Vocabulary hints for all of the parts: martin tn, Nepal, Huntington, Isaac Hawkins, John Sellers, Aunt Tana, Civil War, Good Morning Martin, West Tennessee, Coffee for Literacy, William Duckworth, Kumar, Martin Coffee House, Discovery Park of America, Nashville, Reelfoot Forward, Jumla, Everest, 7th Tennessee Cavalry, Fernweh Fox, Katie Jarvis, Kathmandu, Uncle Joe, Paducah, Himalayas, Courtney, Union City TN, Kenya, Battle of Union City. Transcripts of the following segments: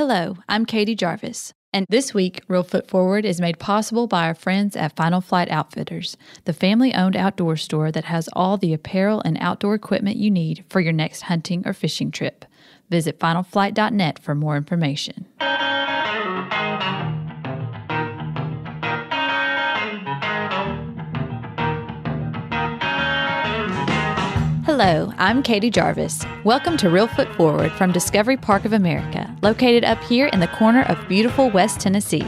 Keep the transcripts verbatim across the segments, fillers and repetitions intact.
Hello, I'm Katie Jarvis, and this week, Reelfoot Forward is made possible by our friends at Final Flight Outfitters, the family-owned outdoor store that has all the apparel and outdoor equipment you need for your next hunting or fishing trip. Visit final flight dot net for more information. Hello, I'm Katie Jarvis. Welcome to Reelfoot Forward from Discovery Park of America, located up here in the corner of beautiful West Tennessee.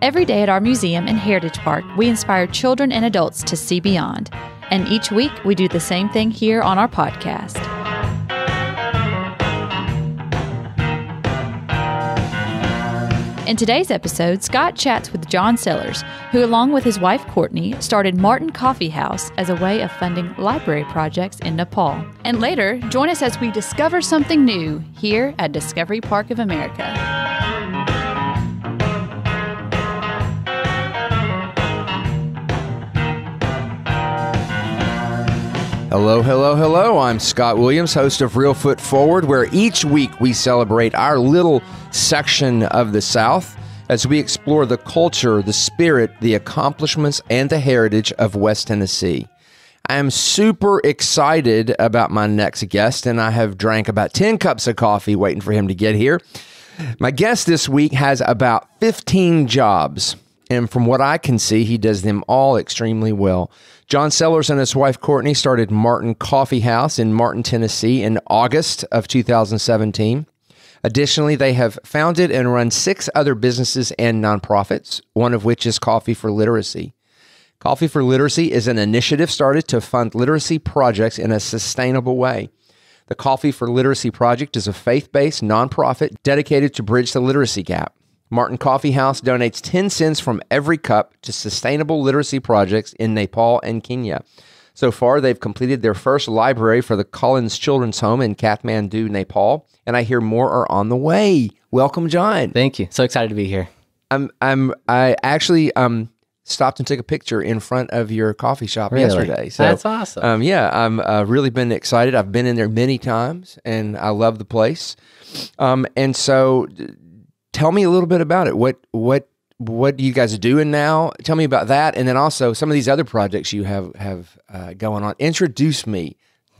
Every day at our museum and heritage park, we inspire children and adults to see beyond. And each week, we do the same thing here on our podcast. In today's episode, Scott chats with John Sellers, who, along with his wife Courtney, started Martin Coffee House as a way of funding library projects in Nepal. And later, join us as we discover something new here at Discovery Park of America. Hello, hello, hello. I'm Scott Williams, host of Reelfoot Forward, where each week we celebrate our little section of the South as we explore the culture, the spirit, the accomplishments, and the heritage of West Tennessee. I am super excited about my next guest, and I have drank about ten cups of coffee waiting for him to get here. My guest this week has about fifteen jobs, and from what I can see, he does them all extremely well. John Sellers and his wife, Courtney, started Martin Coffee House in Martin, Tennessee in August of two thousand seventeen. Additionally, they have founded and run six other businesses and nonprofits, one of which is Coffee for Literacy. Coffee for Literacy is an initiative started to fund literacy projects in a sustainable way. The Coffee for Literacy project is a faith-based nonprofit dedicated to bridge the literacy gap. Martin Coffee House donates ten cents from every cup to sustainable literacy projects in Nepal and Kenya. So far, they've completed their first library for the Collins Children's Home in Kathmandu, Nepal, and I hear more are on the way. Welcome, John. Thank you. So excited to be here. I'm. I'm. I actually um stopped and took a picture in front of your coffee shop really? yesterday. So, that's awesome. Um, yeah, I'm uh, really been excited. I've been in there many times, and I love the place. Um, and so. Tell me a little bit about it. What what what do you guys do in now? Tell me about that, and then also some of these other projects you have have uh, going on. Introduce me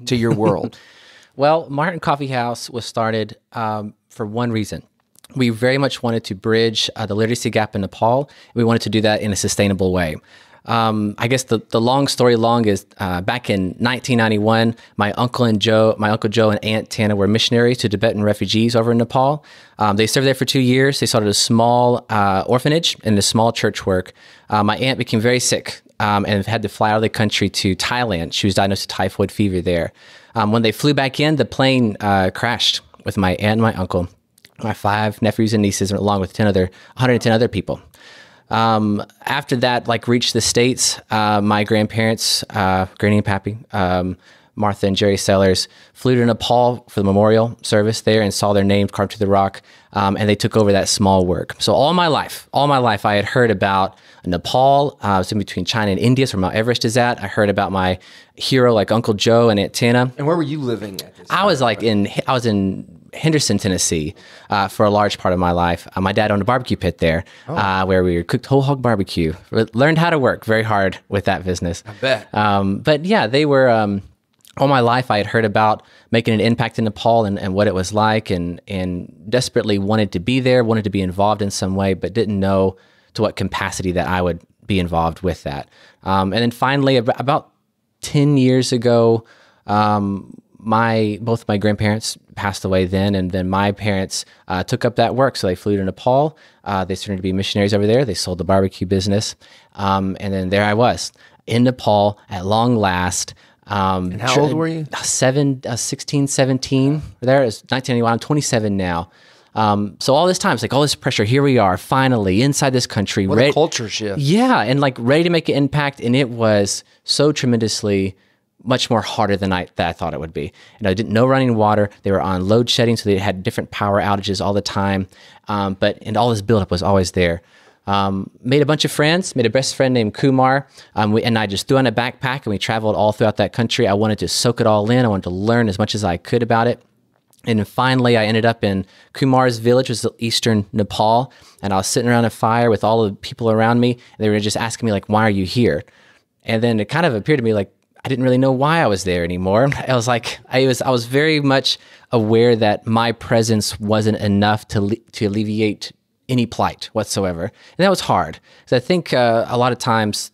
to your world. Well, Martin Coffee House was started um, for one reason. We very much wanted to bridge uh, the literacy gap in Nepal. We wanted to do that in a sustainable way. Um, I guess the the long story long is uh, back in nineteen ninety-one, my uncle and Joe, my Uncle Joe and Aunt Tana were missionaries to Tibetan refugees over in Nepal. Um, they served there for two years. They started a small uh, orphanage and a small church work. Uh, my aunt became very sick um, and had to fly out of the country to Thailand. She was diagnosed with typhoid fever there. Um, when they flew back in, the plane uh, crashed with my aunt and my uncle, my five nephews and nieces, along with ten other, one hundred ten other people. Um, after that, like reached the States, uh, my grandparents, uh, Granny and Pappy, um, Martha and Jerry Sellers flew to Nepal for the memorial service there and saw their names carved to the rock. Um, and they took over that small work. So all my life, all my life, I had heard about Nepal. Uh, I was in between China and India, so where Mount Everest is at. I heard about my hero, like Uncle Joe and Aunt Tana. And where were you living at this time? I was like in, I was in Henderson, Tennessee, uh, for a large part of my life. Uh, my dad owned a barbecue pit there, oh. uh, where we cooked whole hog barbecue. Re learned how to work very hard with that business. I bet. Um, but yeah, they were, um, all my life I had heard about making an impact in Nepal and, and what it was like, and, and desperately wanted to be there, wanted to be involved in some way, but didn't know to what capacity that I would be involved with that. Um, and then finally, ab about ten years ago, um, My both my grandparents passed away then, and then my parents uh, took up that work. So they flew to Nepal. Uh, they started to be missionaries over there. They sold the barbecue business, um, and then there I was in Nepal at long last. Um, and how old were you? Seven, uh, sixteen, seventeen. There is nineteen ninety-one. I'm twenty-seven now. Um, so all this time, it's like all this pressure. Here we are, finally inside this country. What a culture shift! Yeah, and like ready to make an impact, and it was so tremendously. Much more harder than I, that I thought it would be. You know, didn't know running water. They were on load shedding, so they had different power outages all the time. Um, but and all this buildup was always there. Um, made a bunch of friends. Made a best friend named Kumar. Um, we, and I just threw on a backpack and we traveled all throughout that country. I wanted to soak it all in. I wanted to learn as much as I could about it. And finally, I ended up in Kumar's village, which is eastern Nepal. And I was sitting around a fire with all the people around me. And they were just asking me, like, why are you here? And then it kind of appeared to me like I didn't really know why I was there anymore. I was like, I was, I was very much aware that my presence wasn't enough to, to alleviate any plight whatsoever. And that was hard. So I think uh, a lot of times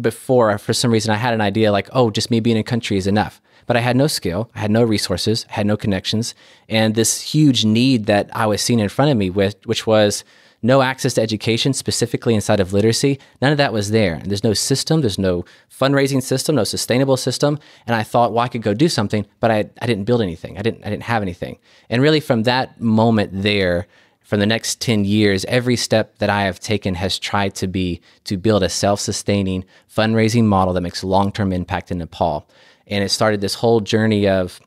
before, for some reason, I had an idea like, oh, just me being in country is enough. But I had no skill, I had no resources, I had no connections, and this huge need that I was seeing in front of me with, which was no access to education, specifically inside of literacy, none of that was there. And there's no system, there's no fundraising system, no sustainable system. And I thought, well, I could go do something, but I, I didn't build anything, I didn't, I didn't have anything. And really from that moment there, for the next ten years, every step that I have taken has tried to be to build a self-sustaining fundraising model that makes long-term impact in Nepal. And it started this whole journey of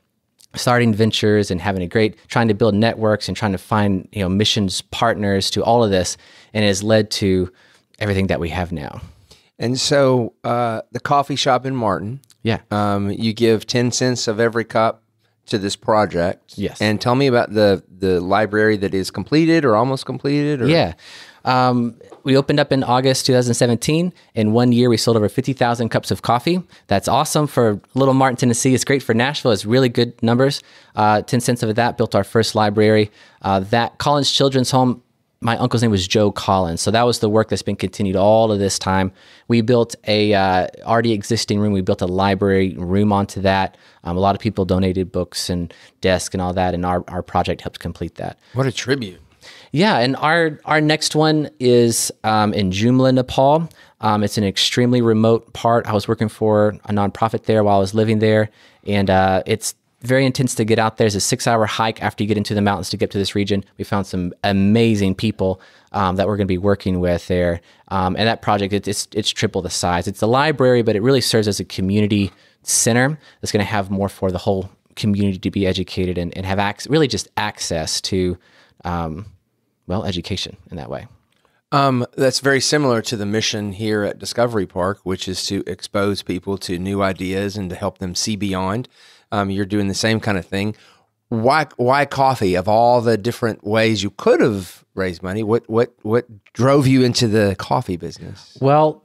starting ventures and having a great, trying to build networks and trying to find, you know, missions partners to all of this. And it has led to everything that we have now. And so uh, the coffee shop in Martin, yeah, um, you give ten cents of every cup to this project. Yes. And tell me about the, the library that is completed or almost completed. Or yeah. Um, we opened up in August two thousand seventeen. In one year, we sold over fifty thousand cups of coffee. That's awesome for Little Martin, Tennessee. It's great for Nashville. It's really good numbers. Uh, ten cents of that built our first library. Uh, that Collins Children's Home, my uncle's name was Joe Collins. So that was the work that's been continued all of this time. We built a uh, already existing room. We built a library room onto that. Um, a lot of people donated books and desks and all that. And our, our project helped complete that. What a tribute. Yeah, and our our next one is um, in Jumla, Nepal. Um, it's an extremely remote part. I was working for a nonprofit there while I was living there, and uh, it's very intense to get out there. It's a six-hour hike after you get into the mountains to get to this region. We found some amazing people um, that we're going to be working with there, um, and that project it, it's it's triple the size. It's a library, but it really serves as a community center that's going to have more for the whole community to be educated and, and have ac- really just access to. Um, well, education in that way. Um, that's very similar to the mission here at Discovery Park, which is to expose people to new ideas and to help them see beyond. Um, you're doing the same kind of thing. Why, why coffee? Of all the different ways you could have raised money, what, what, what drove you into the coffee business? Well,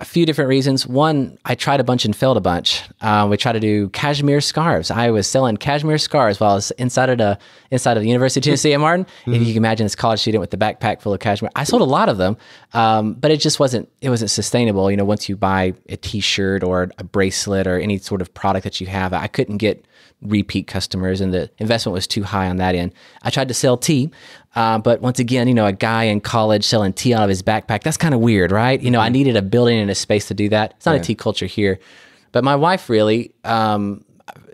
a few different reasons. One, I tried a bunch and failed a bunch. Uh, we tried to do cashmere scarves. I was selling cashmere scarves while I was inside of the, inside of the University of Tennessee at Martin. Mm-hmm. If you can imagine this college student with the backpack full of cashmere, I sold a lot of them, um, but it just wasn't, it wasn't sustainable. You know, once you buy a t-shirt or a bracelet or any sort of product that you have, I couldn't get repeat customers and the investment was too high on that end. I tried to sell tea. Uh, but once again, you know, a guy in college selling tea out of his backpack, that's kind of weird, right? You know, I needed a building and a space to do that. It's not yeah. a tea culture here. But my wife really um,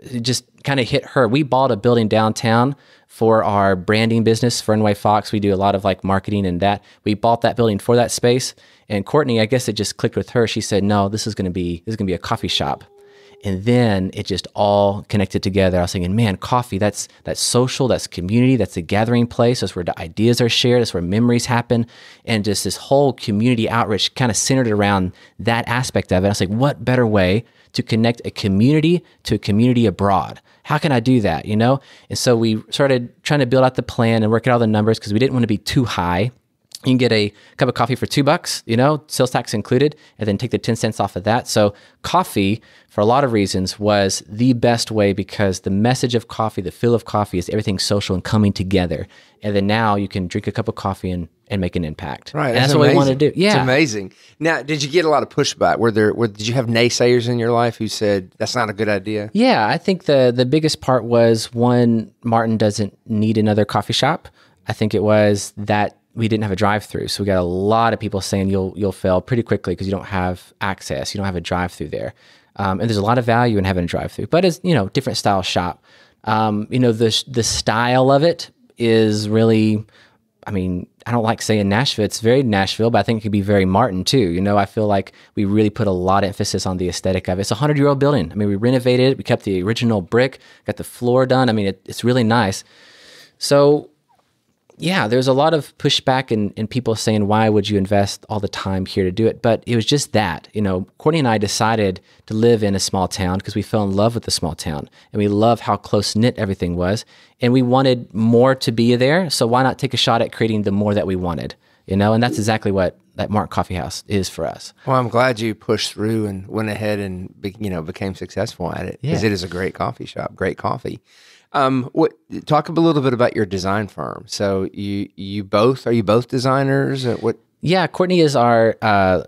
it just kind of hit her. We bought a building downtown for our branding business, Fernweh Fox. We do a lot of like marketing and that. We bought that building for that space. And Courtney, I guess it just clicked with her. She said, no, this is going to be, this is going to be a coffee shop. And then it just all connected together. I was thinking, man, coffee, that's that's social, that's community, that's a gathering place, that's where the ideas are shared, that's where memories happen. And just this whole community outreach kind of centered around that aspect of it. I was like, what better way to connect a community to a community abroad? How can I do that, you know? And so we started trying to build out the plan and work out all the numbers because we didn't want to be too high. You can get a cup of coffee for two bucks, you know, sales tax included, and then take the ten cents off of that. So coffee, for a lot of reasons, was the best way because the message of coffee, the feel of coffee is everything social and coming together. And then now you can drink a cup of coffee and, and make an impact. Right. And that's, that's what we want to do. Yeah. It's amazing. Now, did you get a lot of pushback? Were there, were, did you have naysayers in your life who said, that's not a good idea? Yeah. I think the, the biggest part was, one, Martin doesn't need another coffee shop. I think it was that we didn't have a drive-through, so we got a lot of people saying you'll you'll fail pretty quickly because you don't have access, you don't have a drive-through there, um, and there's a lot of value in having a drive-through. But it's you know different style shop, um, you know the the style of it is really, I mean I don't like saying Nashville, it's very Nashville, but I think it could be very Martin too. You know I feel like we really put a lot of emphasis on the aesthetic of it. It's a hundred year old building. I mean we renovated it, we kept the original brick, got the floor done. I mean it, it's really nice. So. yeah, there's a lot of pushback and, and people saying, why would you invest all the time here to do it? But it was just that, you know, Courtney and I decided to live in a small town because we fell in love with the small town and we love how close knit everything was. And we wanted more to be there. So why not take a shot at creating the more that we wanted, you know? And that's exactly what that Martin Coffee House is for us. Well, I'm glad you pushed through and went ahead and, you know, became successful at it because yeah. it is a great coffee shop, great coffee. Um, what, talk a little bit about your design firm. So you, you both, are you both designers? What? Yeah, Courtney is our, uh,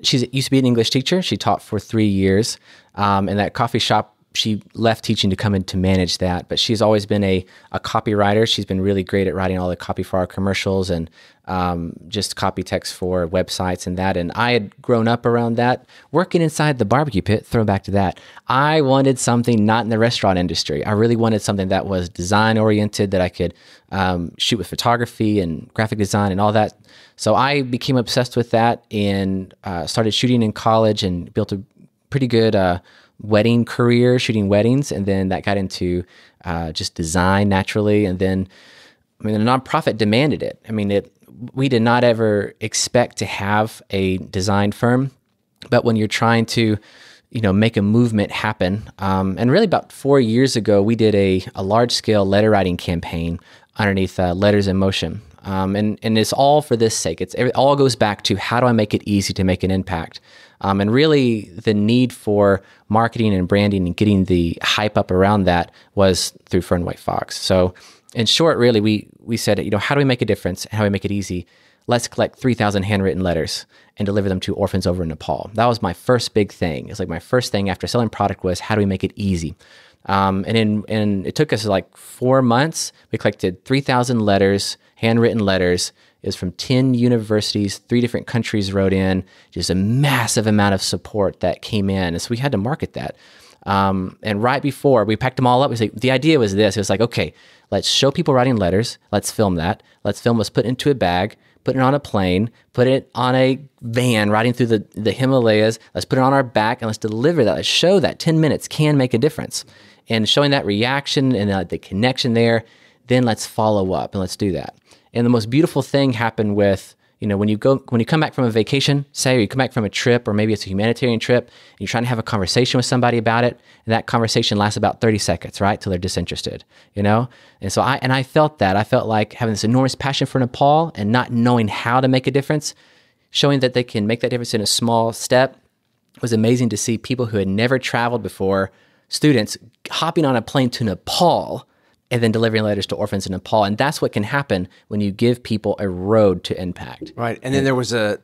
she's used to be an English teacher. She taught for three years. Um, and that coffee shop, she left teaching to come in to manage that, but she's always been a, a copywriter. She's been really great at writing all the copy for our commercials and, um, just copy text for websites and that. And I had grown up around that, working inside the barbecue pit, thrown back to that. I wanted something not in the restaurant industry. I really wanted something that was design oriented, that I could, um, shoot with photography and graphic design and all that. So I became obsessed with that and, uh, started shooting in college and built a pretty good, uh, wedding career, shooting weddings. And then that got into uh, just design naturally. And then, I mean, the nonprofit demanded it. I mean, it, we did not ever expect to have a design firm, but when you're trying to, you know, make a movement happen. Um, and really about four years ago, we did a, a large scale letter writing campaign underneath uh, Letters in Motion. Um, and, and it's all for this sake. It's, it all goes back to how do I make it easy to make an impact? Um, and really the need for marketing and branding and getting the hype up around that was through Fernweh Fox. So in short, really, we, we said, you know, how do we make a difference and how do we make it easy? Let's collect three thousand handwritten letters and deliver them to orphans over in Nepal. That was my first big thing. It's like my first thing after selling product was how do we make it easy? Um, and, in, and it took us like four months. We collected three thousand letters, handwritten letters. It was from ten universities, three different countries wrote in, just a massive amount of support that came in. And so we had to market that. Um, and right before we packed them all up, we said, the idea was this. It was like, okay, let's show people writing letters. Let's film that. Let's film what's put into a bag, put it on a plane, put it on a van riding through the, the Himalayas. Let's put it on our back and let's deliver that. Let's show that ten minutes can make a difference. And showing that reaction and uh, the connection there, then let's follow up and let's do that. And the most beautiful thing happened with, you know, when you go, when you come back from a vacation, say, or you come back from a trip, or maybe it's a humanitarian trip, and you're trying to have a conversation with somebody about it, and that conversation lasts about thirty seconds, right? Till they're disinterested, you know? And so I, and I felt that. I felt like having this enormous passion for Nepal and not knowing how to make a difference, showing that they can make that difference in a small step. It was amazing to see people who had never traveled before, students hopping on a plane to Nepal and then delivering letters to orphans in Nepal. And that's what can happen when you give people a road to impact. Right. And then there was a,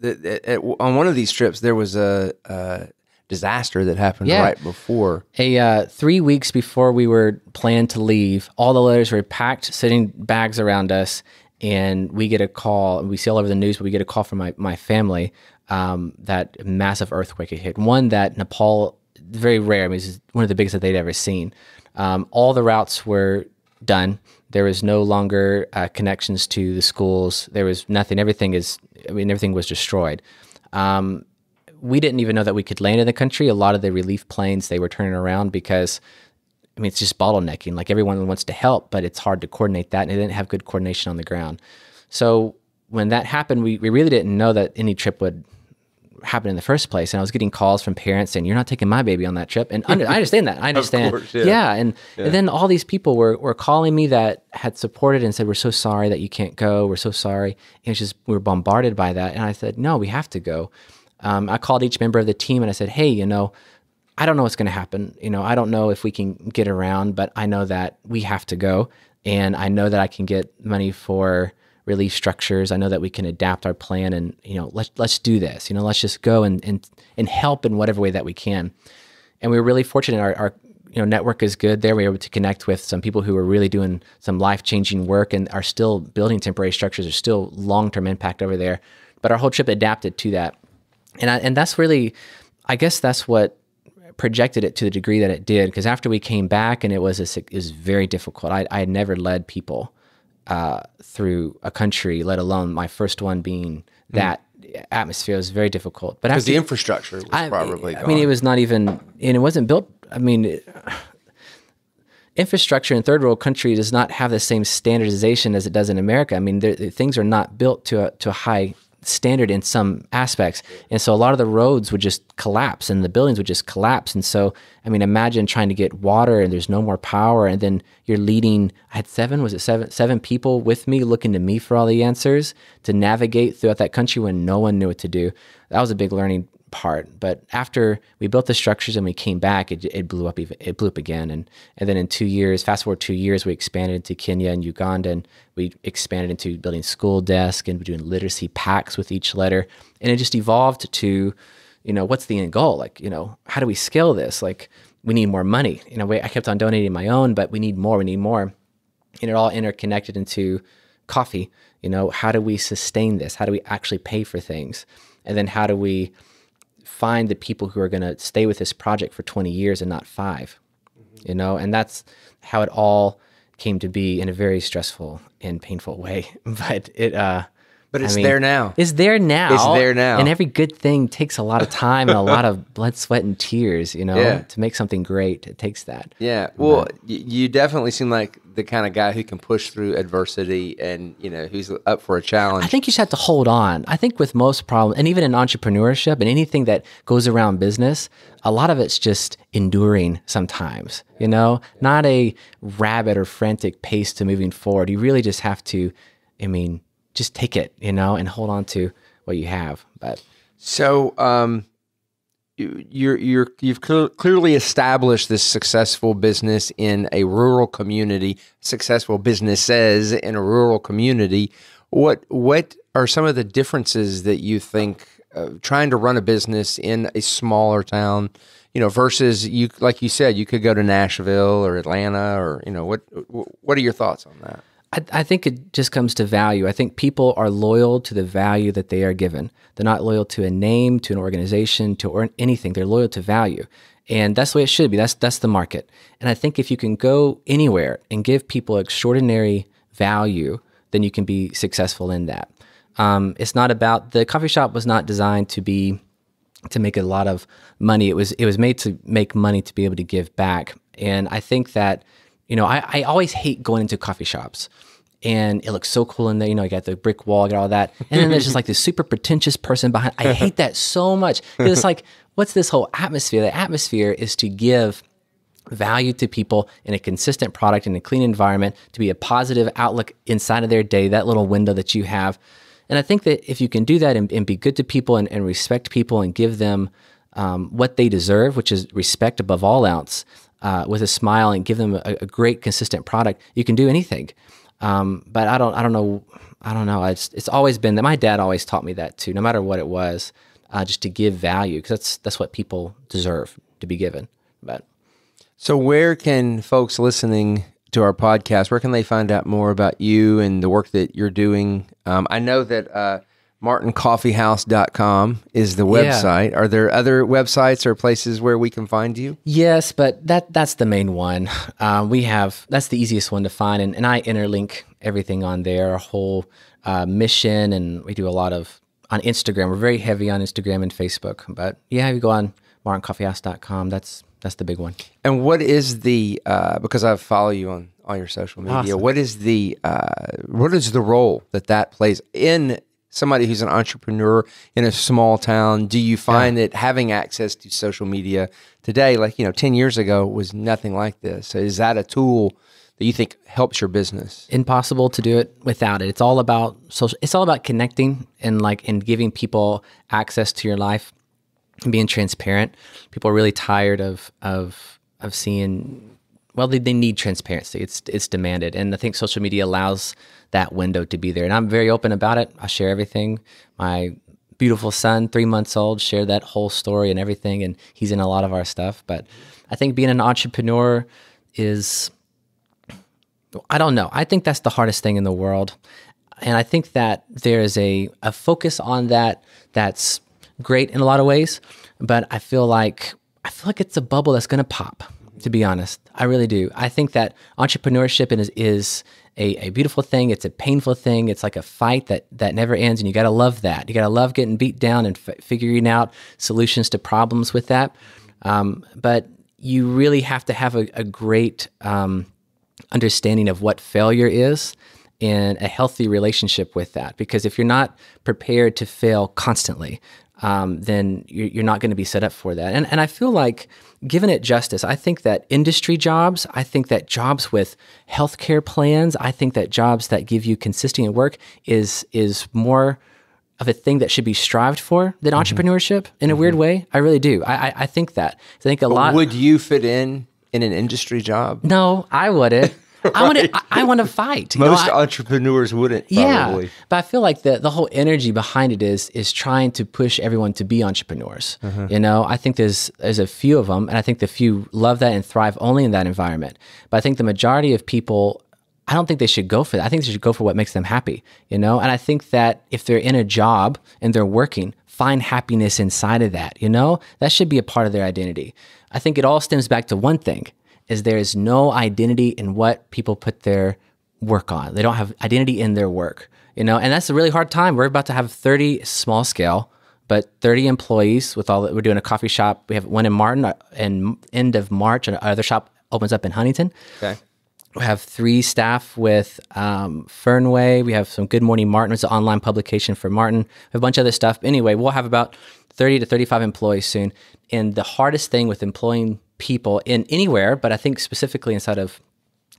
on one of these trips, there was a, a disaster that happened yeah. right before. A, uh, three weeks before we were planned to leave, all the letters were packed, sitting bags around us. And we get a call, and we see all over the news, but we get a call from my, my family um, that massive earthquake had hit. One that Nepal, very rare, I mean, this is one of the biggest that they'd ever seen. Um, all the routes were done. There was no longer uh, connections to the schools. There was nothing. Everything is, I mean, everything was destroyed. Um, we didn't even know that we could land in the country. A lot of the relief planes, they were turning around because, I mean, it's just bottlenecking. Like everyone wants to help, but it's hard to coordinate that. And they didn't have good coordination on the ground. So when that happened, we, we really didn't know that any trip would happened in the first place. And I was getting calls from parents saying, you're not taking my baby on that trip. And under, I understand that. I understand. Of course, yeah. yeah. And yeah. and then all these people were, were calling me that had supported and said, we're so sorry that you can't go. We're so sorry. And it's just, we were bombarded by that. And I said, no, we have to go. Um, I called each member of the team and I said, hey, you know, I don't know what's going to happen. You know, I don't know if we can get around, but I know that we have to go. And I know that I can get money for relief structures. I know that we can adapt our plan and, you know, let's, let's do this, you know, let's just go and, and, and help in whatever way that we can. And we were really fortunate. Our, our, you know, network is good there. We were able to connect with some people who were really doing some life-changing work and are still building temporary structures. There's still long-term impact over there, but our whole trip adapted to that. And I, and that's really, I guess that's what projected it to the degree that it did. Cause after we came back and it was, a, it was very difficult. I, I had never led people Uh, through a country, let alone my first one being that mm. atmosphere was very difficult. But because the infrastructure was I, probably I gone. mean, it was not even, and it wasn't built. I mean, it, infrastructure in third world country does not have the same standardization as it does in America. I mean, there, things are not built to a, to a high standard in some aspects. And so a lot of the roads would just collapse and the buildings would just collapse. And so, I mean, imagine trying to get water and there's no more power. And then you're leading, I had seven, was it seven, seven people with me looking to me for all the answers to navigate throughout that country when no one knew what to do. That was a big learning part. But after we built the structures and we came back, it, it blew up even, it blew up again. And, and then in two years, fast forward two years, we expanded into Kenya and Uganda, and we expanded into building school desks and doing literacy packs with each letter. And it just evolved to, you know, what's the end goal? Like, you know, how do we scale this? Like, we need more money. You know, I kept on donating my own, but we need more, we need more. And it all interconnected into coffee. You know, how do we sustain this? How do we actually pay for things? And then how do we find the people who are going to stay with this project for twenty years and not five, mm-hmm. you know, and that's how it all came to be in a very stressful and painful way. But it, uh, but it's I mean, there now. It's there now. It's there now. And every good thing takes a lot of time and a lot of blood, sweat, and tears, you know, yeah. to make something great. It takes that. Yeah. Well, but you definitely seem like the kind of guy who can push through adversity and, you know, who's up for a challenge. I think you just have to hold on. I think with most problems, and even in entrepreneurship and anything that goes around business, a lot of it's just enduring sometimes, you know, not a rabid or frantic pace to moving forward. You really just have to, I mean, just take it, you know, and hold on to what you have. But so um, you're, you're, you've cl- clearly established this successful business in a rural community, successful businesses in a rural community. What, what are some of the differences that you think uh, trying to run a business in a smaller town, you know, versus you, like you said, you could go to Nashville or Atlanta or, you know, what, what are your thoughts on that? I, I think it just comes to value. I think people are loyal to the value that they are given. They're not loyal to a name, to an organization, to or anything. They're loyal to value. And that's the way it should be. That's, that's the market. And I think if you can go anywhere and give people extraordinary value, then you can be successful in that. Um, it's not about, the coffee shop was not designed to be, to make a lot of money. It was, it was made to make money to be able to give back. And I think that, you know, I, I always hate going into coffee shops and it looks so cool in there. You know, you got the brick wall, you got all that. And then there's just like this super pretentious person behind. I hate that so much. It's like, what's this whole atmosphere? The atmosphere is to give value to people in a consistent product, in a clean environment, to be a positive outlook inside of their day, that little window that you have. And I think that if you can do that and, and be good to people and, and respect people and give them um, what they deserve, which is respect above all else, Uh, with a smile and give them a, a great consistent product, you can do anything. Um, but I don't, I don't know, I don't know. It's, it's always been that. My dad always taught me that too, no matter what it was, uh, just to give value, because that's that's what people deserve to be given. But so, where can folks listening to our podcast, where can they find out more about you and the work that you're doing? Um, I know that. Uh, martin coffee house dot com is the website. Yeah. Are there other websites or places where we can find you? Yes, but that that's the main one. Uh, we have, that's the easiest one to find. And, and I interlink everything on there, our whole uh, mission. And we do a lot of, on Instagram, we're very heavy on Instagram and Facebook. But yeah, you go on martin coffee house dot com. That's, that's the big one. And what is the, uh, because I follow you on all your social media, awesome. what is the, uh, what is the role that that plays in somebody who's an entrepreneur in a small town? Do you find yeah. that having access to social media today, like, you know, ten years ago was nothing like this? So is that a tool that you think helps your business? Impossible to do it without it. It's all about social, it's all about connecting and like, and giving people access to your life and being transparent. People are really tired of, of, of seeing, well, they, they need transparency. It's, it's demanded. And I think social media allows that window to be there. And I'm very open about it. I share everything. My beautiful son, three months old, shared that whole story and everything. And he's in a lot of our stuff. But I think being an entrepreneur is, I don't know. I think that's the hardest thing in the world. And I think that there is a, a focus on that that's great in a lot of ways. But I feel like, I feel like it's a bubble that's going to pop, to be honest. I really do. I think that entrepreneurship is, is a, a beautiful thing. It's a painful thing. It's like a fight that, that never ends. And you got to love that. You got to love getting beat down and f- figuring out solutions to problems with that. Um, but you really have to have a, a great um, understanding of what failure is and a healthy relationship with that. Because if you're not prepared to fail constantly, um, then you're not going to be set up for that. And, and I feel like, given it justice, I think that industry jobs, I think that jobs with healthcare plans, I think that jobs that give you consistent work is is more of a thing that should be strived for than mm-hmm. entrepreneurship in a mm-hmm. weird way. I really do. I, I, I think that. I think a lot. Would you fit in in an industry job? No, I wouldn't. Right. I want to. I, I want to fight. Most know, I, entrepreneurs wouldn't. Probably. Yeah, but I feel like the the whole energy behind it is is trying to push everyone to be entrepreneurs. Mm-hmm. You know, I think there's there's a few of them, and I think the few love that and thrive only in that environment. But I think the majority of people, I don't think they should go for that. I think they should go for what makes them happy. You know, and I think that if they're in a job and they're working, find happiness inside of that. You know, that should be a part of their identity. I think it all stems back to one thing. Is there is no identity in what people put their work on. They don't have identity in their work, you know, and that's a really hard time. We're about to have thirty small scale, but thirty employees with all that. We're doing a coffee shop. We have one in Martin and end of March, and our other shop opens up in Huntington. Okay. We have three staff with um, Fernweh. We have some Good Morning Martin. It's an online publication for Martin. We have a bunch of other stuff. Anyway, we'll have about thirty to thirty-five employees soon. And the hardest thing with employing people in anywhere, but I think specifically inside of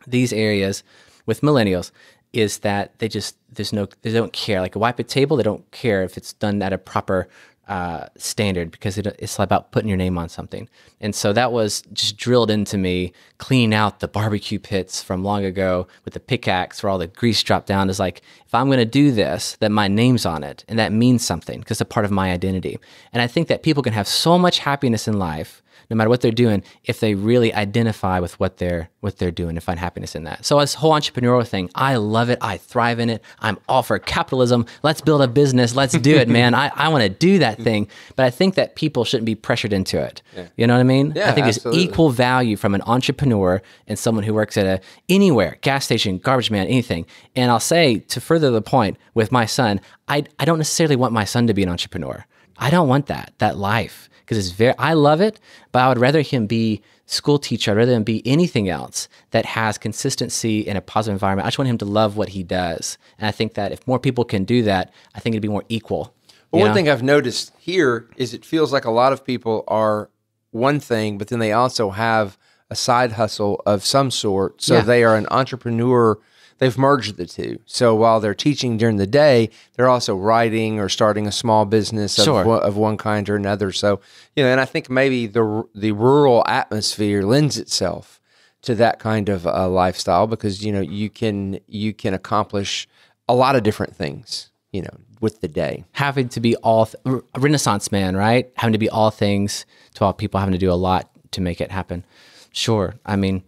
these areas with millennials, is that they just, there's no, they don't care. Like a wipe a table, they don't care if it's done at a proper uh, standard, because it, it's about putting your name on something. And so that was just drilled into me, cleaning out the barbecue pits from long ago with the pickaxe where all the grease dropped down. Is like, if I'm going to do this, that my name's on it. And that means something because it's a part of my identity. And I think that people can have so much happiness in life, no matter what they're doing, if they really identify with what they're what they're doing and find happiness in that. So this whole entrepreneurial thing, I love it. I thrive in it. I'm all for capitalism. Let's build a business. Let's do it, man. I, I want to do that thing. But I think that people shouldn't be pressured into it. Yeah. You know what I mean? Yeah, I think there's equal value from an entrepreneur and someone who works at a anywhere, gas station, garbage man, anything. And I'll say, to further the point, with my son, I, I don't necessarily want my son to be an entrepreneur. I don't want that, that life. Because it's very, I love it, but I would rather him be school teacher, I'd rather him be anything else that has consistency in a positive environment. I just want him to love what he does. And I think that if more people can do that, I think it'd be more equal. Well, one know? thing I've noticed here is it feels like a lot of people are one thing, but then they also have a side hustle of some sort. So yeah. they are an entrepreneur. They've merged the two. So while they're teaching during the day, they're also writing or starting a small business of, sure. one, of one kind or another. So, you know, and I think maybe the the rural atmosphere lends itself to that kind of uh, lifestyle because, you know, you can you can accomplish a lot of different things, you know, with the day. Having to be all, th Renaissance man, right? Having to be all things to all people, having to do a lot to make it happen. Sure. I mean,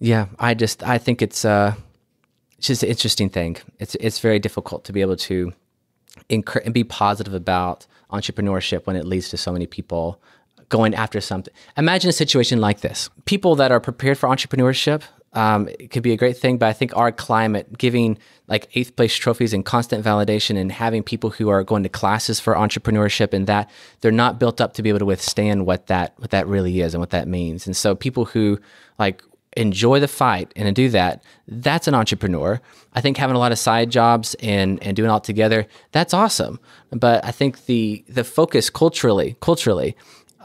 yeah, I just, I think it's... Uh, It's just an interesting thing. It's it's very difficult to be able to encourage and be positive about entrepreneurship when it leads to so many people going after something. Imagine a situation like this. People that are prepared for entrepreneurship, um, it could be a great thing, but I think our climate, giving like eighth place trophies and constant validation and having people who are going to classes for entrepreneurship and that, they're not built up to be able to withstand what that, what that really is and what that means. And so people who like enjoy the fight and do that, that's an entrepreneur. I think having a lot of side jobs and, and doing it all together, that's awesome. But I think the the focus culturally culturally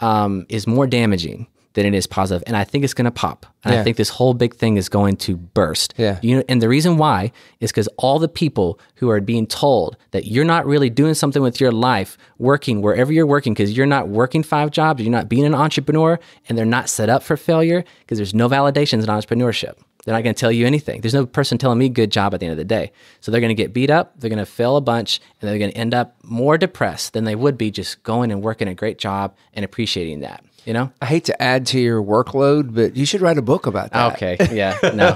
um, is more damaging than it is positive. And I think it's going to pop. And yeah. I think this whole big thing is going to burst. Yeah. You know, and the reason why is because all the people who are being told that you're not really doing something with your life, working wherever you're working, because you're not working five jobs, you're not being an entrepreneur, and they're not set up for failure because there's no validations in entrepreneurship. They're not going to tell you anything. There's no person telling me good job at the end of the day. So they're going to get beat up, they're going to fail a bunch, and they're going to end up more depressed than they would be just going and working a great job and appreciating that. You know, I hate to add to your workload, but you should write a book about that. Okay, yeah, no,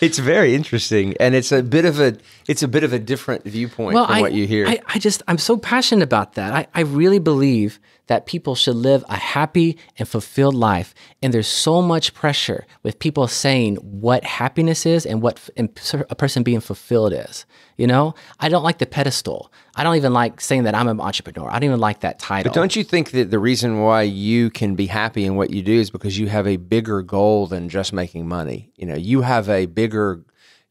it's very interesting, and it's a bit of a it's a bit of a different viewpoint well, from I, what you hear. I, I just I'm so passionate about that. I, I really believe that people should live a happy and fulfilled life. And there's so much pressure with people saying what happiness is and what a person being fulfilled is. You know, I don't like the pedestal. I don't even like saying that I'm an entrepreneur. I don't even like that title. But don't you think that the reason why you can be happy in what you do is because you have a bigger goal than just making money? You know, you have a bigger,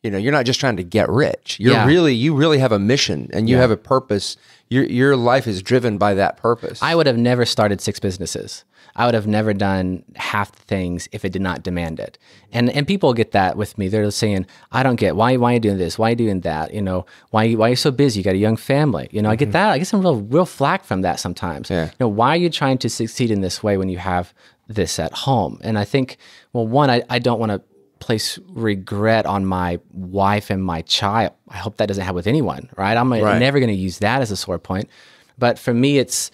you know, you're not just trying to get rich. You're yeah. really, you really have a mission and you yeah. have a purpose. Your, your life is driven by that purpose. I would have never started six businesses. I would have never done half the things if it did not demand it. And and people get that with me. They're saying, I don't get why why are you doing this? Why are you doing that? You know, why why are you so busy? You got a young family. You know, mm-hmm. I get that. I get some real real flack from that sometimes. Yeah. You know, why are you trying to succeed in this way when you have this at home? And I think, well, one, I, I don't want to place regret on my wife and my child. I hope that doesn't happen with anyone, right? I'm right. never going to use that as a sore point. But for me, it's,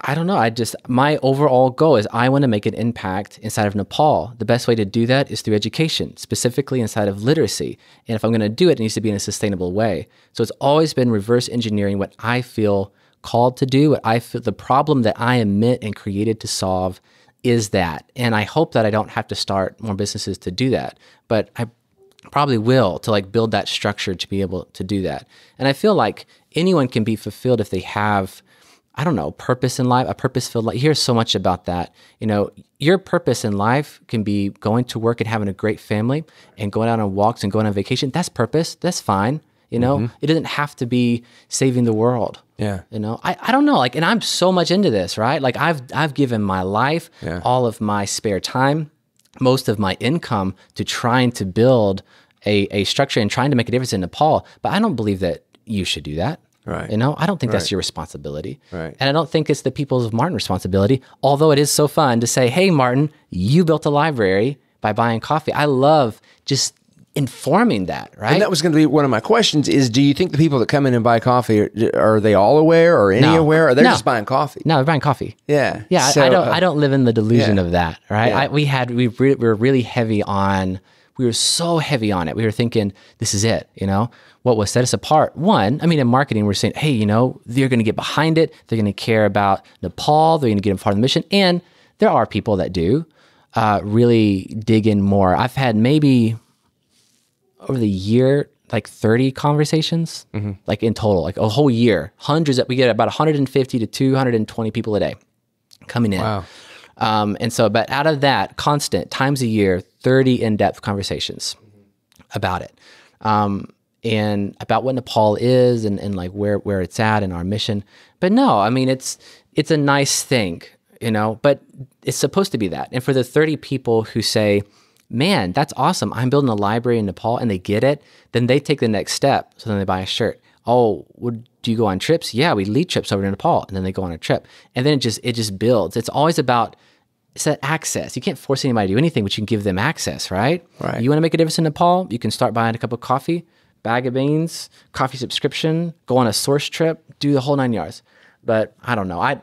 I don't know. I just, my overall goal is I want to make an impact inside of Nepal. The best way to do that is through education, specifically inside of literacy. And if I'm going to do it, it needs to be in a sustainable way. So it's always been reverse engineering what I feel called to do, what I feel, the problem that I am meant and created to solve is that. And I hope that I don't have to start more businesses to do that, but I probably will to like build that structure to be able to do that. And I feel like anyone can be fulfilled if they have, I don't know, purpose in life, a purposeful life. Here's so much about that. You know, your purpose in life can be going to work and having a great family and going out on walks and going on vacation. That's purpose. That's fine. You know, mm-hmm. it doesn't have to be saving the world. Yeah. You know, I, I don't know. Like, and I'm so much into this, right? Like I've, I've given my life, yeah. all of my spare time, most of my income to trying to build a, a structure and trying to make a difference in Nepal. But I don't believe that you should do that. Right. You know, I don't think right. that's your responsibility. Right. And I don't think it's the Peoples of Martin responsibility, although it is so fun to say, hey, Martin, you built a library by buying coffee. I love just informing that, right? And that was going to be one of my questions is, do you think the people that come in and buy coffee, are, are they all aware or any no. aware? Or they're no. just buying coffee? No, they're buying coffee. Yeah. Yeah, so, I, I, don't, uh, I don't live in the delusion yeah. of that, right? Yeah. I, we, had, we, re we were really heavy on... We were so heavy on it. We were thinking, this is it, you know? What will set us apart? One, I mean, in marketing, we're saying, hey, you know, they're gonna get behind it. They're gonna care about Nepal. They're gonna get in part of the mission. And there are people that do uh, really dig in more. I've had maybe over the year, like thirty conversations, mm-hmm. like in total, like a whole year, hundreds that we get about one hundred fifty to two hundred twenty people a day coming in. Wow. Um, and so, but out of that constant times a year, thirty in-depth conversations about it, um, and about what Nepal is and, and like where, where it's at and our mission. But no, I mean, it's, it's a nice thing, you know, but it's supposed to be that. And for the thirty people who say, man, that's awesome, I'm building a library in Nepal, and they get it, then they take the next step. So then they buy a shirt. Oh, would do you go on trips? Yeah, we lead trips over to Nepal, and then they go on a trip, and then it just it just builds. It's always about it's that access. You can't force anybody to do anything, but you can give them access, right? Right. You want to make a difference in Nepal? You can start buying a cup of coffee, bag of beans, coffee subscription, go on a source trip, do the whole nine yards. But I don't know. I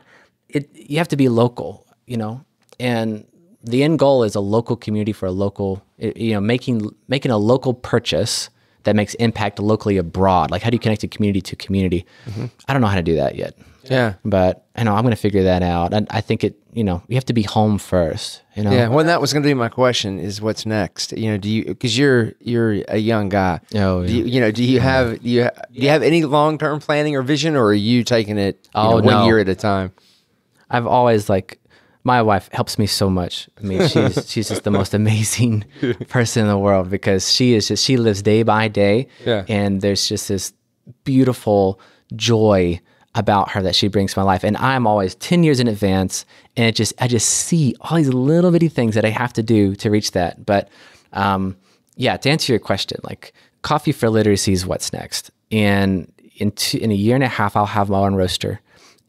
it you have to be local, you know, and the end goal is a local community for a local, you know, making making a local purchase that makes impact locally abroad. Like, how do you connect a community to community? Mm-hmm. I don't know how to do that yet. Yeah. But I know I'm going to figure that out. And I, I think it, you know, you have to be home first, you know? Yeah. Well, that was going to be my question is what's next? You know, do you, cause you're, you're a young guy. Oh, yeah. do you, you know, do you have, do you, ha do you have any long-term planning or vision, or are you taking it you oh, know, one no. year at a time? I've always like, my wife helps me so much. I mean, she's, she's just the most amazing person in the world because she is just, she lives day by day. Yeah. And there's just this beautiful joy about her that she brings to my life. And I'm always ten years in advance. And it just, I just see all these little bitty things that I have to do to reach that. But um, yeah, to answer your question, like Coffee for Literacy is what's next. And in, two, in a year and a half, I'll have my own roaster.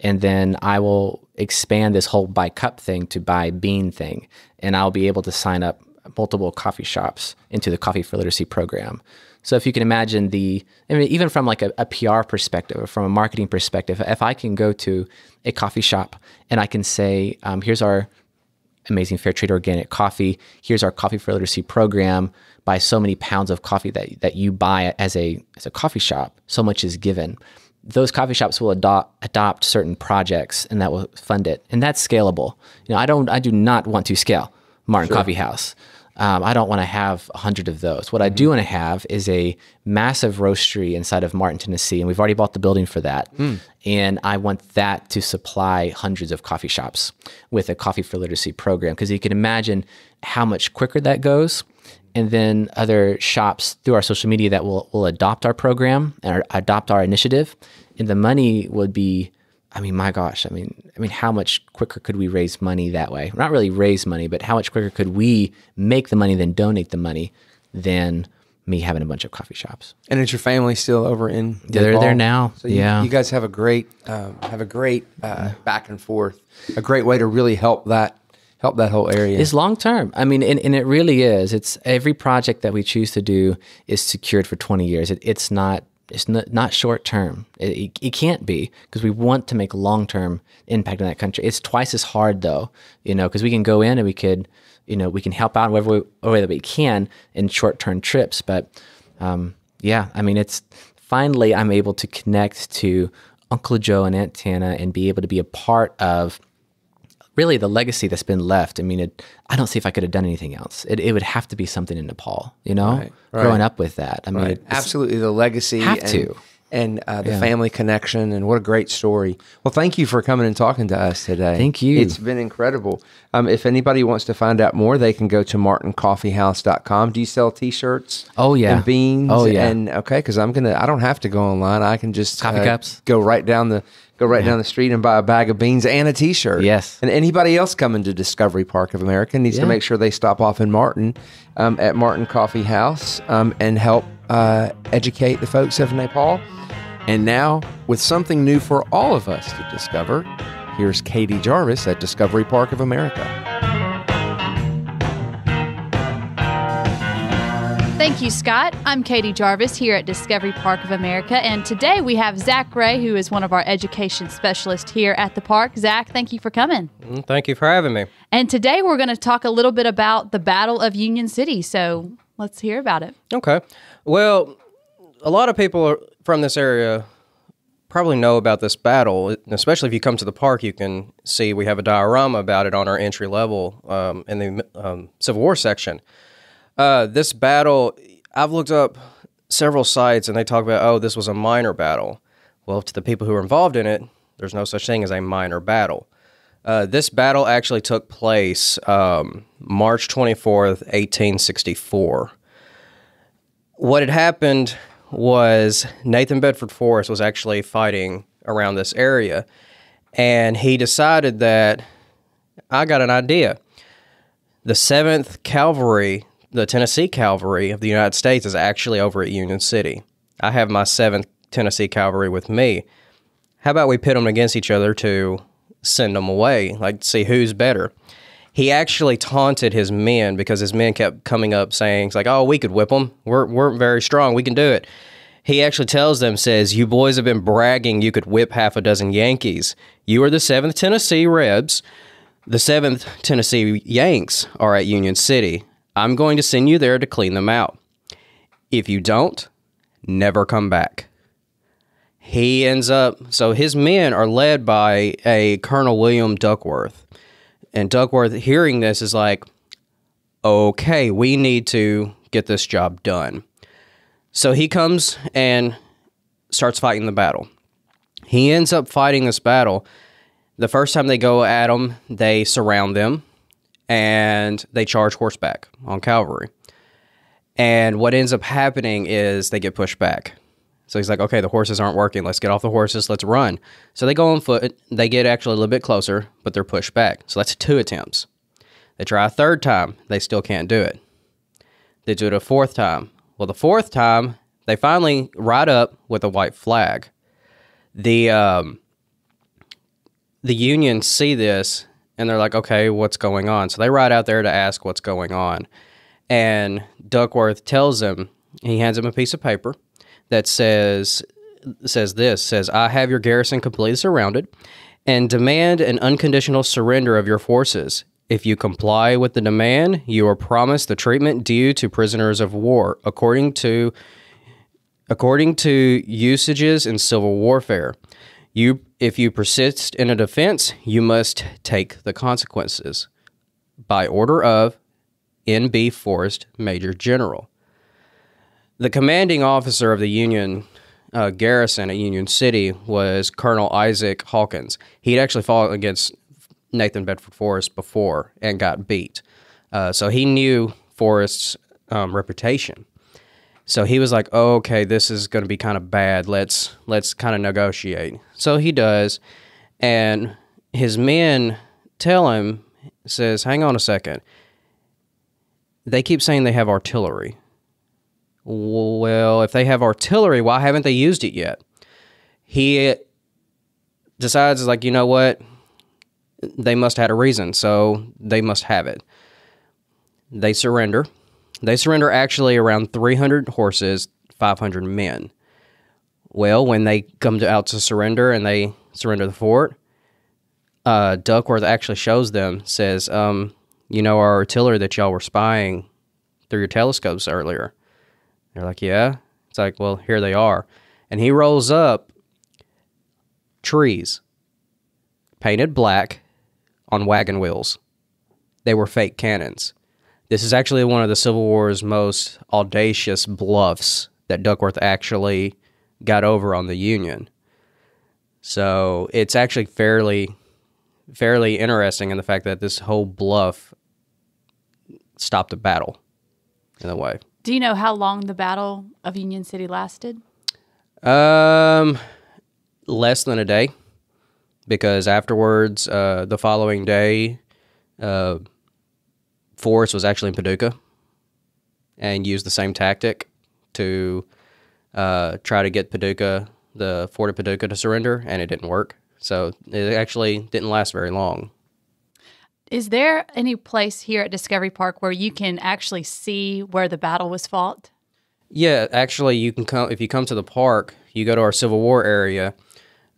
And then I will expand this whole buy cup thing to buy bean thing. And I'll be able to sign up multiple coffee shops into the Coffee for Literacy program. So if you can imagine the, I mean, even from like a, a P R perspective or from a marketing perspective, if I can go to a coffee shop and I can say, um, here's our amazing fair trade organic coffee. Here's our Coffee for Literacy program. Buy so many pounds of coffee that, that you buy as a, as a coffee shop. So much is given. those coffee shops will adopt adopt certain projects, and that will fund it, and that's scalable. You know, I don't, I do not want to scale Martin sure. Coffee House. Um, I don't want to have a hundred of those. What mm-hmm. I do want to have is a massive roastery inside of Martin, Tennessee, and we've already bought the building for that. Mm. And I want that to supply hundreds of coffee shops with a Coffee for Literacy program, because you can imagine how much quicker that goes. And then other shops through our social media that will will adopt our program and our, adopt our initiative, and the money would be. I mean, my gosh, I mean, I mean, how much quicker could we raise money that way? Not really raise money, but how much quicker could we make the money than donate the money than me having a bunch of coffee shops? And is your family still over in Nepal? They're there now. So you, yeah. you guys have a great, um, have a great uh, back and forth, a great way to really help that, help that whole area. It's long term. I mean, and, and it really is. It's every project that we choose to do is secured for twenty years. It, it's not, It's not, not short term. It, it, it can't be, because we want to make long term impact in that country. It's twice as hard though, you know, because we can go in and we could, you know, we can help out in whatever way, way that we can in short term trips. But um, yeah, I mean, it's finally I'm able to connect to Uncle Joe and Aunt Tana and be able to be a part of really the legacy that's been left. I mean, it, I don't see if I could have done anything else. It, it would have to be something in Nepal, you know, right, right. growing up with that. I mean, right. absolutely the legacy have and, to. and uh, the yeah. family connection, and what a great story. Well, thank you for coming and talking to us today. Thank you. It's been incredible. Um, if anybody wants to find out more, they can go to martin coffee house dot com. Do you sell t-shirts? Oh yeah. And beans? Oh yeah. And okay. Cause I'm going to, I don't have to go online. I can just Coffee uh, cups. go right down the, Go right yeah. down the street and buy a bag of beans and a T-shirt. Yes. And anybody else coming to Discovery Park of America needs yeah. to make sure they stop off in Martin um, at Martin Coffee House um, and help uh, educate the folks of Nepal. And now, with something new for all of us to discover, here's Katie Jarvis at Discovery Park of America. Thank you, Scott. I'm Katie Jarvis here at Discovery Park of America, and today we have Zach Ray, who is one of our education specialists here at the park. Zach, thank you for coming. Thank you for having me. And today we're going to talk a little bit about the Battle of Union City, so let's hear about it. Okay. Well, a lot of people from this area probably know about this battle, especially if you come to the park. You can see we have a diorama about it on our entry level um, in the um, Civil War section. Uh, this battle, I've looked up several sites and they talk about, oh, this was a minor battle. Well, to the people who were involved in it, there's no such thing as a minor battle. Uh, this battle actually took place um, March twenty-fourth, eighteen sixty-four. What had happened was Nathan Bedford Forrest was actually fighting around this area, and he decided that, I got an idea. The seventh Cavalry... The Tennessee Cavalry of the United States is actually over at Union City. I have my seventh Tennessee Cavalry with me. How about we pit them against each other to send them away, like see who's better? He actually taunted his men because his men kept coming up saying, like, oh, we could whip them. We're, we're very strong. We can do it. He actually tells them, says, you boys have been bragging you could whip half a dozen Yankees. You are the seventh Tennessee Rebs. The seventh Tennessee Yanks are at Union City. I'm going to send you there to clean them out. If you don't, never come back. He ends up, so his men are led by a Colonel William Duckworth. And Duckworth, hearing this, is like, okay, we need to get this job done. So he comes and starts fighting the battle. He ends up fighting this battle. The first time they go at him, they surround them. And they charge horseback on cavalry. And what ends up happening is they get pushed back. So he's like, okay, the horses aren't working. Let's get off the horses. Let's run. So they go on foot. They get actually a little bit closer, but they're pushed back. So that's two attempts. They try a third time. They still can't do it. They do it a fourth time. Well, the fourth time, they finally ride up with a white flag. The, um, the Union see this. And they're like, okay, what's going on? So they ride out there to ask what's going on. And Duckworth tells him, he hands him a piece of paper that says, says this, says, I have your garrison completely surrounded and demand an unconditional surrender of your forces. If you comply with the demand, you are promised the treatment due to prisoners of war according to, according to usages in civil warfare. You, if you persist in a defense, you must take the consequences. By order of N B Forrest, Major General. The commanding officer of the Union uh, garrison at Union City was Colonel Isaac Hawkins. He'd actually fought against Nathan Bedford Forrest before and got beat. Uh, so he knew Forrest's um, reputation. So he was like, oh, okay, this is going to be kind of bad. Let's let's kind of negotiate. So he does, and his men tell him, says, hang on a second. They keep saying they have artillery. Well, if they have artillery, why haven't they used it yet? He decides, like, you know what? They must have had a reason, so they must have it. They surrender. They surrender actually around three hundred horses, five hundred men. Well, when they come to, out to surrender and they surrender the fort, uh, Duckworth actually shows them, says, um, you know, our artillery that y'all were spying through your telescopes earlier. They're like, yeah. It's like, well, here they are. And he rolls up trees painted black on wagon wheels. They were fake cannons. This is actually one of the Civil War's most audacious bluffs that Duckworth actually got over on the Union. So it's actually fairly, fairly interesting in the fact that this whole bluff stopped the battle in a way. Do you know how long the Battle of Union City lasted? Um, less than a day, because afterwards, uh, the following day, uh, Forrest was actually in Paducah and used the same tactic to uh, try to get Paducah, the fort of Paducah, to surrender, and it didn't work. So it actually didn't last very long. Is there any place here at Discovery Park where you can actually see where the battle was fought? Yeah, actually, you can come if you come to the park. You go to our Civil War area.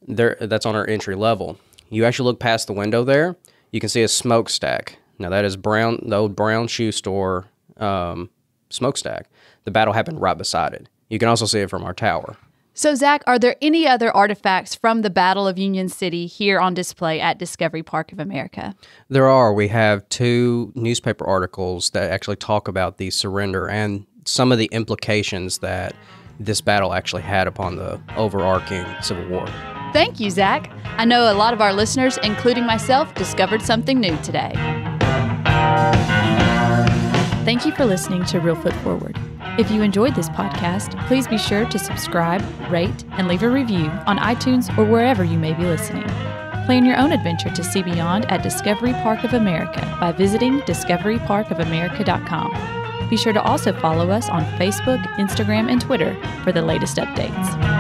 There, that's on our entry level. You actually look past the window there. You can see a smokestack. Now that is Brown, the old Brown Shoe Store um, smokestack. The battle happened right beside it. You can also see it from our tower. So, Zach, are there any other artifacts from the Battle of Union City here on display at Discovery Park of America? There are. We have two newspaper articles that actually talk about the surrender and some of the implications that this battle actually had upon the overarching Civil War. Thank you, Zach. I know a lot of our listeners, including myself, discovered something new today. Thank you for listening to Reelfoot Forward. If you enjoyed this podcast, please be sure to subscribe, rate, and leave a review on iTunes or wherever you may be listening. Plan your own adventure to see beyond at Discovery Park of America by visiting discovery park of america dot com. Be sure to also follow us on Facebook, Instagram, and Twitter for the latest updates.